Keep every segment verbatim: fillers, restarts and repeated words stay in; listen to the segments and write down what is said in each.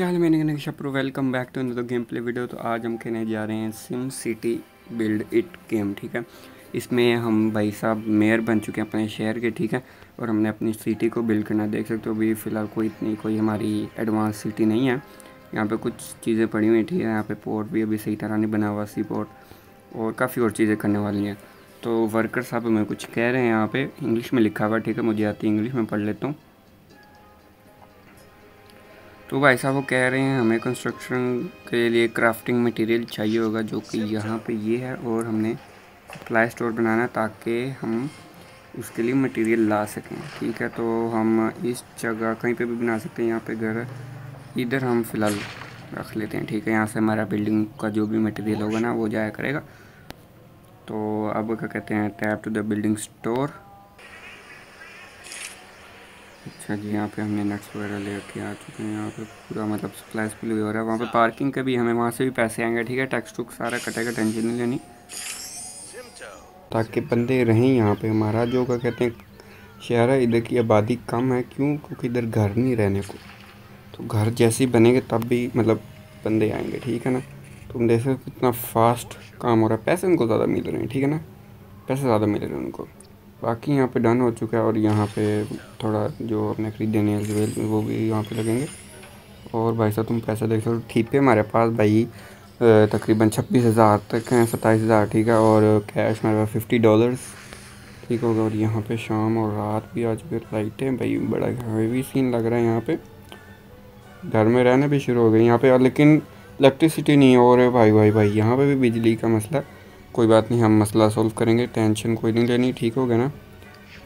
क्या हाल मेरे कनेक्ट शप्रो welcome back to the game play video. तो आज हम कहने जा रहे हैं SIM city build it game, ठीक है। इसमें हम भाई साहब मेयर बन चुके हैं अपने शहर के, ठीक है, और हमने अपनी सिटी को बिल्ड करना। देख सकते हो अभी फ़िलहाल कोई इतनी कोई हमारी एडवांस सिटी नहीं है, यहाँ पे कुछ चीज़ें पड़ी हुई, ठीक है। यहाँ पे पोर्ट भी अभी सही तरह नहीं बना हुआ, सी पोर्ट और काफ़ी और चीज़ें करने वाली हैं। तो वर्कर साहब हमें कुछ कह रहे हैं, यहाँ पे इंग्लिश में लिखा हुआ, ठीक है, मुझे आती है इंग्लिश में पढ़ लेता हूँ। तो भाई साहब वो कह रहे हैं हमें कंस्ट्रक्शन के लिए क्राफ्टिंग मटेरियल चाहिए होगा, जो कि यहाँ पे ये है, और हमने सप्लाई स्टोर बनाना ताकि हम उसके लिए मटेरियल ला सकें, ठीक है। तो हम इस जगह कहीं पे भी बना सकते हैं, यहाँ पे घर इधर हम फ़िलहाल रख लेते हैं, ठीक है। यहाँ से हमारा बिल्डिंग का जो भी मटेरियल होगा ना वो जाया करेगा। तो अब क्या कहते हैं, tap to the building store. अच्छा जी, यहाँ पे हमने नट्स वगैरह ले रखे आ चुके हैं। यहाँ पे पूरा मतलब सप्लाइज भी हो रहा है, वहाँ पे पार्किंग का भी हमें वहाँ से भी पैसे आएंगे, ठीक है। टैक्स टूक सारा कटेगा, टेंशन नहीं लेनी, ताकि बंदे रहें यहाँ पे। हमारा जो क्या कहते हैं शहर है, इधर की आबादी कम है, क्यों? क्योंकि इधर घर नहीं रहने को। तो घर जैसे ही बनेंगे तब भी मतलब बंदे आएंगे, ठीक है ना। तुम देख सकते कितना फास्ट काम हो रहा है, पैसे उनको ज़्यादा मिल रहे हैं, ठीक है ना, पैसे ज़्यादा मिल रहे हैं उनको। बाकी यहाँ पे डन हो चुका है, और यहाँ पे थोड़ा जो अपने खरीदने हैं वो भी यहाँ पे लगेंगे। और भाई साहब तुम पैसा देख सकते हो, ठीक है, हमारे पास भाई तकरीबन छब्बीस हज़ार तक हैं, सत्ताईस हज़ार, ठीक है, और कैश मेरे पास फिफ्टी डॉलर्स, ठीक होगा। और यहाँ पे शाम और रात भी आ चुकी है, लाइटें भाई बड़ा हैवी सीन लग रहा है। यहाँ पर घर में रहना भी शुरू हो गई यहाँ पर, लेकिन इलेक्ट्रिसिटी नहीं हो रही भाई भाई भाई। यहाँ पर भी बिजली का मसला, कोई बात नहीं, हम मसला सॉल्व करेंगे, टेंशन कोई नहीं लेनी, ठीक हो गया ना।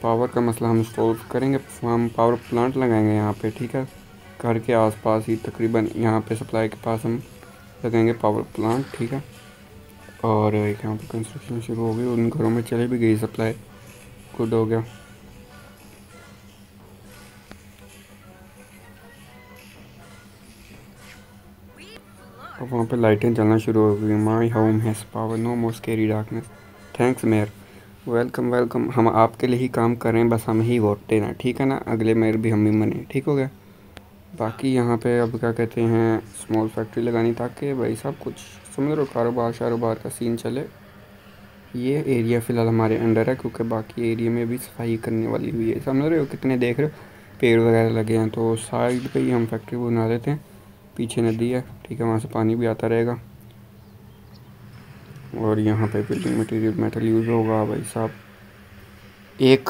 पावर का मसला हम सॉल्व करेंगे, हम पावर प्लांट लगाएंगे यहाँ पे, ठीक है, घर के आसपास ही तकरीबन। यहाँ पे सप्लाई के पास हम लगाएंगे पावर प्लांट, ठीक है। और यहाँ पे कंस्ट्रक्शन शुरू हो गई, उन घरों में चले भी गई सप्लाई, गुड हो गया। और वहाँ पे लाइटें जलना शुरू हो गई। My home has power, no more scary darkness, thanks mayor, welcome welcome. हम आपके लिए ही काम कर रहे हैं, बस हम ही वोट देना, ठीक है ना, अगले मेयर भी हम ही बने, ठीक हो गया। बाकी यहाँ पे अब क्या कहते हैं स्मॉल फैक्ट्री लगानी, ताकि भाई साहब कुछ समझ लो कारोबार शारोबार का सीन चले। ये एरिया फ़िलहाल हमारे अंडर है, क्योंकि बाकी एरिया में भी सफाई करने वाली हुई है, समझ रहे हो कितने देख रहे हो, पेड़ वगैरह लगे हैं। तो साइड पर ही हम फैक्ट्री बना देते हैं, पीछे नदी है, ठीक है, वहाँ से पानी भी आता रहेगा। और यहाँ पे बिल्डिंग मटेरियल मेटल यूज़ होगा भाई साहब। एक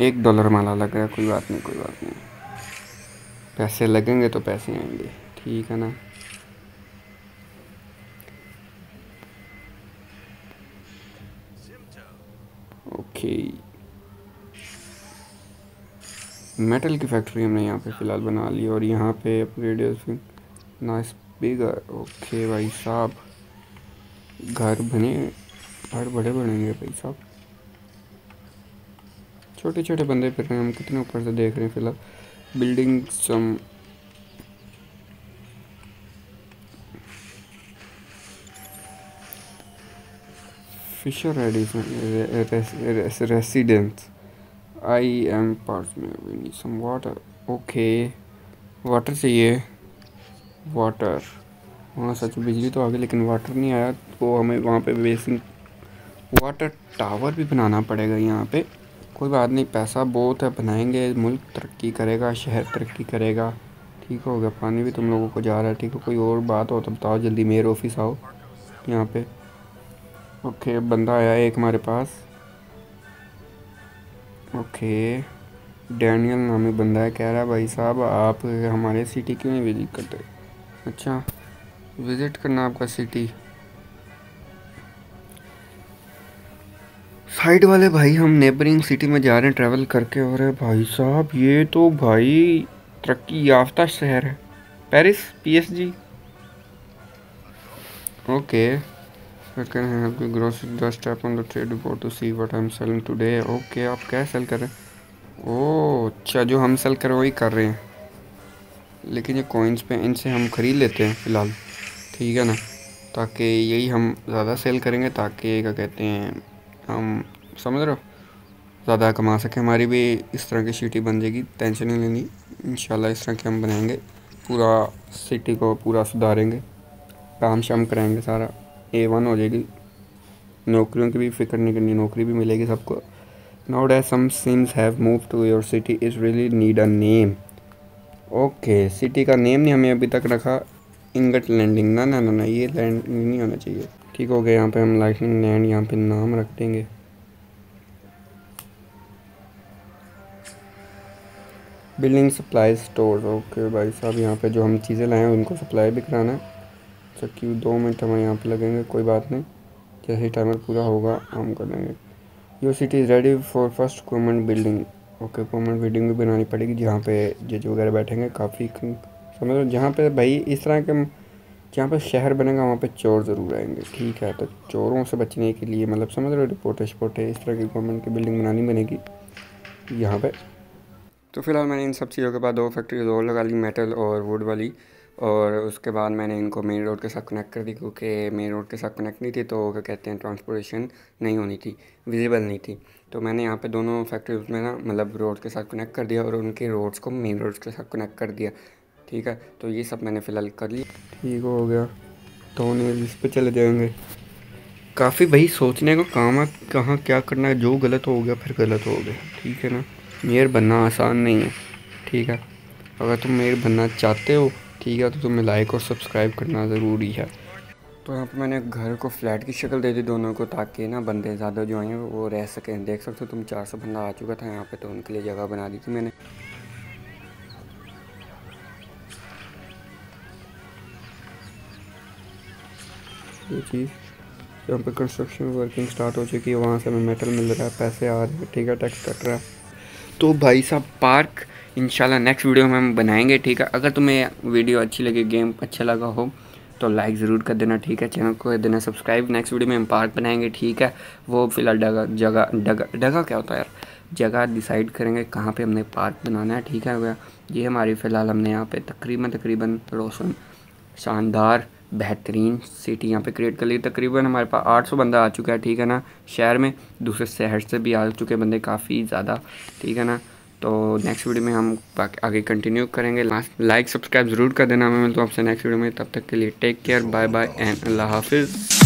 एक डॉलर माला लग रहा है, कोई बात नहीं कोई बात नहीं, पैसे लगेंगे तो पैसे आएंगे, ठीक है ना। ओके, मेटल की फैक्ट्री हमने यहाँ पे फ़िलहाल बना ली, और यहाँ पे अपग्रेडेशन नाइस बिगर। ओके भाई साहब, घर बने, घर बड़े बनेंगे भाई साहब। छोटे छोटे बंदे फिर रहे हैं, हम कितने ऊपर से देख रहे हैं फ़िलहाल। Building some fisher resident, I am part में we need some water. Okay, water चाहिए, वाटर, वहाँ सच बिजली तो आ गई लेकिन वाटर नहीं आया, तो हमें वहाँ पे बेसिन वाटर टावर भी बनाना पड़ेगा यहाँ पे। कोई बात नहीं, पैसा बहुत है, बनाएंगे, मुल्क तरक्की करेगा, शहर तरक्की करेगा, ठीक होगा। पानी भी तुम लोगों को जा रहा है, ठीक है। कोई और बात हो तो बताओ, जल्दी मेयर ऑफिस आओ यहाँ पे। ओके, बंदा आया एक हमारे पास। ओके, डैनियल नामी बंदा है, कह रहा है भाई साहब आप हमारे सिटी क्यों नहीं विजिट करते। अच्छा, विज़िट करना आपका सिटी। साइड वाले भाई हम नेबरिंग सिटी में जा रहे हैं ट्रैवल करके, और भाई साहब ये तो भाई तरक्की याफ्ता शहर है, Paris, P S G. Okay, कर हैं आपकी grocery, the step on the trade report to see what I am selling today. Okay, आप क्या सेल कर रहे हैं? ओह अच्छा, जो हम सेल कर वही कर रहे हैं, लेकिन ये कॉइन्स पे इनसे हम ख़रीद लेते हैं फ़िलहाल, ठीक है ना, ताकि यही हम ज़्यादा सेल करेंगे, ताकि क्या कहते हैं हम समझ रहे हो ज़्यादा कमा सकें। हमारी भी इस तरह की सिटी बन जाएगी, टेंशन नहीं लेनी, इंशाल्लाह इस तरह के हम बनाएंगे। पूरा सिटी को पूरा सुधारेंगे, काम शाम कराएंगे सारा, ए वन हो जाएगी, नौकरियों की भी फिक्र नहीं करनी, नौकरी भी मिलेगी सबको। Now days some sims have move to your city is really need a name. Okay, city का नेम नहीं हमने अभी तक रखा। इंगट लैंडिंग, ना ना ना ना, ये लैंडिंग नहीं होना चाहिए। ठीक हो गया, यहाँ पे हम लाइटिंग लैंड यहाँ पे नाम रख देंगे। बिल्डिंग सप्लाई स्टोर, ओके भाई साहब, यहाँ पे जो हम चीज़ें लाए हैं उनको सप्लाई भी कराना है। अच्छा, क्यों दो मिनट हमें यहाँ पे लगेंगे, कोई बात नहीं, जैसे ही टाइमर पूरा होगा हम कर लेंगे। Your city is ready for first government building. Okay, government building भी बनानी पड़ेगी जहाँ पे जज वगैरह बैठेंगे, काफ़ी समझ लो, जहाँ पे भाई इस तरह के जहाँ पे शहर बनेगा वहाँ पे चोर ज़रूर आएंगे, ठीक है। तो चोरों से बचने के लिए, मतलब समझ लो, रिपोर्टे शपोर्टे इस तरह की गवर्नमेंट की बिल्डिंग बनानी बनेगी यहाँ पे। तो फिलहाल मैंने इन सब चीज़ों के बाद दो फैक्ट्रीज और लगा ली, मेटल और वुड वाली, और उसके बाद मैंने इनको मेन रोड के साथ कनेक्ट कर दी, क्योंकि मेन रोड के साथ कनेक्ट नहीं थी तो क्या कहते हैं ट्रांसपोर्टेशन नहीं होनी थी, विजिबल नहीं थी। तो मैंने यहाँ पे दोनों फैक्ट्रीज में ना मतलब रोड के साथ कनेक्ट कर दिया और उनके रोड्स को मेन रोड के साथ कनेक्ट कर दिया, ठीक है। तो ये सब मैंने फ़िलहाल कर लिया, ठीक हो गया। तो इस पर चले जाएंगे, काफ़ी भाई सोचने को काम कहाँ क्या करना है, जो गलत हो गया फिर गलत हो गया, ठीक है ना। मेयर बनना आसान नहीं है, ठीक है। अगर तुम मेयर बनना चाहते हो, ठीक है, तो तुम्हें लाइक और सब्सक्राइब करना ज़रूरी है। तो यहाँ पे मैंने घर को फ्लैट की शक्ल दे दी दोनों को, ताकि ना बंदे ज़्यादा जो आए वो रह सकें। देख सकते हो तुम, चार सौ बंदा आ चुका था यहाँ पे, तो उनके लिए जगह बना दी थी मैंने। ये चीज़ यहाँ पे कंस्ट्रक्शन वर्किंग स्टार्ट हो चुकी है, वहाँ से हमें मेटल मिल रहा है, पैसे आ रहे हैं, ठीक है, टैक्स कट रहा है। तो भाई साहब पार्क इंशाल्लाह नेक्स्ट वीडियो में हम बनाएंगे, ठीक है। अगर तुम्हें वीडियो अच्छी लगे, गेम अच्छा लगा हो तो लाइक ज़रूर कर देना, ठीक है, चैनल को कर देना सब्सक्राइब। नेक्स्ट वीडियो में हम पार्क बनाएंगे, ठीक है। वो फिलहाल डगा जगह डगा डगा क्या होता है यार, जगह डिसाइड करेंगे कहाँ पे हमने पार्क बनाना है, ठीक है। ये हमारी फ़िलहाल हमने यहाँ पर तकरीबन तकरीबन रोशन शानदार बेहतरीन सिटी यहाँ पे क्रिएट कर ली। तकरीबन हमारे पास आठ सौ बंदा आ चुका है, ठीक है ना, शहर में, दूसरे शहर से भी आ चुके बंदे काफ़ी ज़्यादा, ठीक है ना। तो नेक्स्ट वीडियो में हम आगे कंटिन्यू करेंगे। लाइक सब्सक्राइब ज़रूर कर देना, मैं मिलता हूँ आपसे नेक्स्ट वीडियो में, तब तक के लिए take care, bye bye and अल्लाह हाफिज़।